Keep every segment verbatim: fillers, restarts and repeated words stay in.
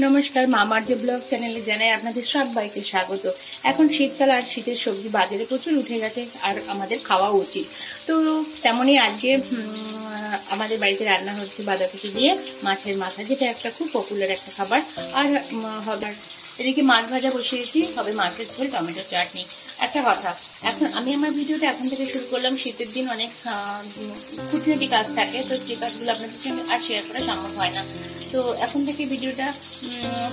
नमस्कार मामार्जा ब्लग चैनेले जानाई आपनादेर सबाइके स्वागत। एखन शीतकाल आर शीतेर सब्जी बाजारे प्रचुर उठे गेछे आर आमादेर खावा उचित। तो तेमोनी आजके आमादेर बाड़ीते रान्ना हच्छे बाँधाकपि दिये माछेर माथा, जेटा एकटा खूब पपुलार एकटा खाबार। आर हबे एदिके माछ भाजा बसिয়েছি, हबे माছের ঝোল টমেটো চাটনি। একটা কথা, এখন আমি আমার ভিডিওটা এখন থেকে শুরু করলাম। শীতের দিন অনেক খুঁটিনাটি কাজ থাকে, তো যে কাজগুলো আপনাদের সঙ্গে আর শেয়ার করা সম্ভব হয় না, তো এখন থেকে ভিডিওটা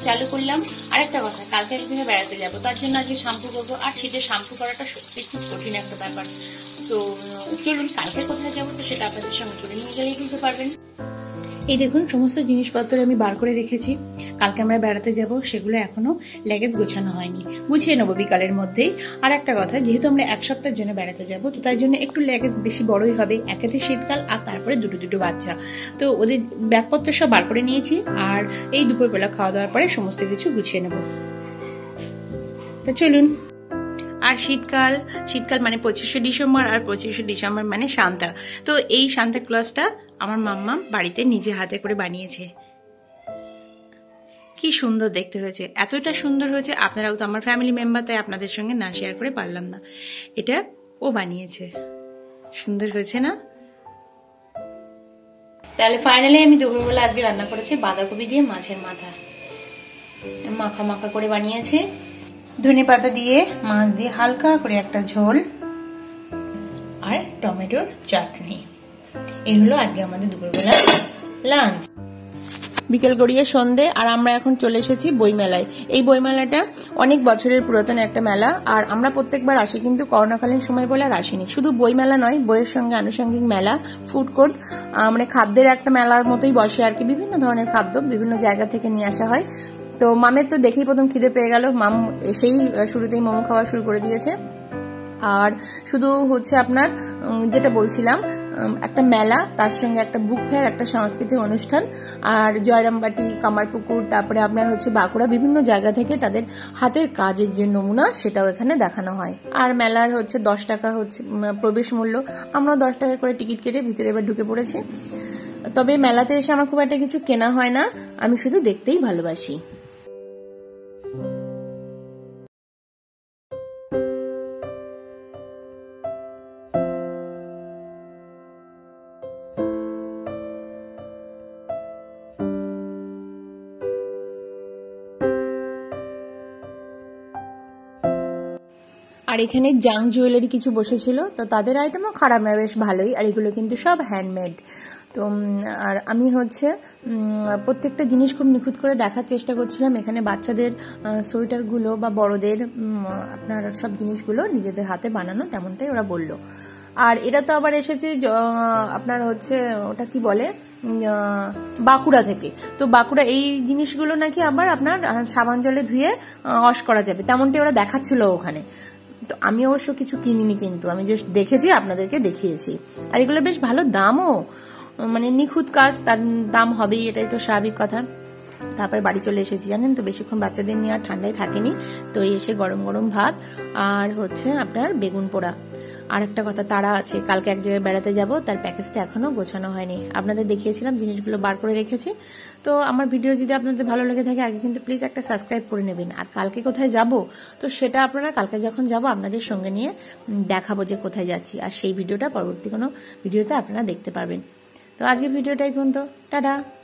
চালু করলাম। আরেকটা কথা, কালকে একদিনে বেড়াতে যাব, তার জন্য আজকে শ্যাম্পু করবো। আর শীতের শ্যাম্পু করাটা সত্যি খুব কঠিন একটা ব্যাপার। তো চলুন কালকে কোথায় যাবো, তো সেটা আপনাদের সঙ্গে করে নিয়ে গেলেই বুঝতে পারবেন। এই দেখুন সমস্ত জিনিসপত্র আমি বার করে রেখেছি, কালকে আমরা বেড়াতে যাব, সেগুলো এখনো লেগেজ গোছানো হয়নি, গুছিয়ে নেবো বিকালের মধ্যেই। আর একটা কথা, যেহেতু আমরা এক সপ্তাহের জন্য বেড়াতে যাব, তো তাই জন্য একটু লেগেজ বেশি বড়ই হবে। একেতে শীতকাল, আর তারপরে দুটো দুটো বাচ্চা, তো ওদের ব্যাগপত্র সব বার করে নিয়েছি। আর এই দুপুরবেলা খাওয়া দাওয়ার পরে সমস্ত কিছু গুছিয়ে নেব। তো চলুন। আর শীতকাল, শীতকাল মানে পঁচিশে ডিসেম্বর, আর পঁচিশে ডিসেম্বর মানে সান্তা। তো এই সান্তা ক্লজটা আমার মাম্মা বাড়িতে নিজে হাতে করে বানিয়েছে, কি সুন্দর দেখতে হয়েছে, এতটা সুন্দর হয়েছে। আপনারাও তো আমার ফ্যামিলি মেম্বার, তাই আপনাদের সঙ্গে না শেয়ার করে পারলাম না। এটা ও বানিয়েছে, সুন্দর হয়েছে না? তাহলে ফাইনালি আমি দুপুরবেলা আজকে রান্না করেছি বাঁধাকপি দিয়ে মাছের মাথা, মাখা মাখা করে বানিয়েছে, ধনে পাতা দিয়ে মাছ দিয়ে হালকা করে একটা ঝোল, আর টমেটোর চাটনি। এই হলো আজকে আমাদের দুপুরবেলা লাঞ্চ। বিকেল গড়িয়ে সন্ধে, আর আমরা এখন চলে এসেছি বইমেলায়। এই বইমেলাটা অনেক বছরের পুরাতন একটা মেলা, আর আমরা প্রত্যেকবার আসি, কিন্তু করোনাকালীন সময় বলে আর আসিনি। শুধু বইমেলা নয়, বইয়ের সঙ্গে আনুষঙ্গিক মেলা, ফুড কোর্ট, মানে খাদ্যের একটা মেলার মতোই বসে আর কি। বিভিন্ন ধরনের খাদ্য বিভিন্ন জায়গা থেকে নিয়ে আসা হয়। তো মামের তো দেখেই প্রথম খিদে পেয়ে গেল, মাম এসেই শুরুতেই মোমো খাওয়া শুরু করে দিয়েছে। আর শুধু হচ্ছে আপনার যেটা বলছিলাম, একটা মেলা, তার সঙ্গে একটা বুক ফেয়ার, একটা সাংস্কৃতিক অনুষ্ঠান, আর জয়রামবাটি, কামারপুকুর, তারপরে আপনার হচ্ছে বাঁকুড়া, বিভিন্ন জায়গা থেকে তাদের হাতের কাজের যে নমুনা সেটাও এখানে দেখানো হয়। আর মেলার হচ্ছে দশ টাকা হচ্ছে প্রবেশ মূল্য, আমরা দশ টাকা করে টিকিট কেটে ভিতরে এবার ঢুকে পড়েছি। তবে মেলাতে এসে আমার খুব একটা কিছু কেনা হয় না, আমি শুধু দেখতেই ভালোবাসি। আর এখানে জাং জুয়েলারি কিছু বসেছিল, তো তাদের আইটেমও খারাপ না, বেশ ভালোই। আর এগুলো কিন্তু সব হ্যান্ডমেড। তো আর আমি হচ্ছে প্রত্যেকটা জিনিস খুব নিখুঁত করে দেখার চেষ্টা করছিলাম। এখানে বাচ্চাদের সোয়েটারগুলো বা বড়দের আপনার সব জিনিসগুলো নিজেদের হাতে বানানো, তেমনটাই ওরা বললো। আর এটা তো আবার এসেছে আপনার হচ্ছে ওটা কি বলে, বাঁকুড়া থেকে। তো বাঁকুড়া এই জিনিসগুলো নাকি আবার আপনার সাবান জলে ধুয়ে ওয়াশ করা যাবে, তেমনটাই ওরা দেখাচ্ছিল ওখানে। তো আমি অবশ্য কিছু কিনিনি, কিন্তু আমি জাস্ট দেখেছি, আপনাদেরকে দেখিয়েছি। আর এগুলো বেশ ভালো দামও, মানে নিখুঁত কাজ, তার দাম হবেই, এটাই তো স্বাভাবিক কথা। তারপরে বাড়ি চলে এসেছি জানেন তো, বেশিক্ষণ বাচ্চাদের নিয়ে আর ঠান্ডায় থাকেনি, তো এসে গরম গরম ভাত আর হচ্ছে আপনার বেগুন পোড়া। আর একটা কথা, তারা আছে, কালকে এক জায়গায় বেড়াতে যাব, তার প্যাকেজটা এখনো গোছানো হয়নি, আপনাদের দেখিয়েছিলাম, জিনিসগুলো বার করে রেখেছি। তো আমার ভিডিও যদি আপনাদের ভালো লেগে থাকে, আগে কিন্তু প্লিজ একটা সাবস্ক্রাইব করে নেবেন। আর কালকে কোথায় যাব, তো সেটা আপনারা কালকে যখন যাব আপনাদের সঙ্গে নিয়ে দেখাবো যে কোথায় যাচ্ছি, আর সেই ভিডিওটা পরবর্তী কোনো ভিডিওতে আপনারা দেখতে পারবেন। তো আজকের ভিডিওটাই পর্যন্ত, টাটা।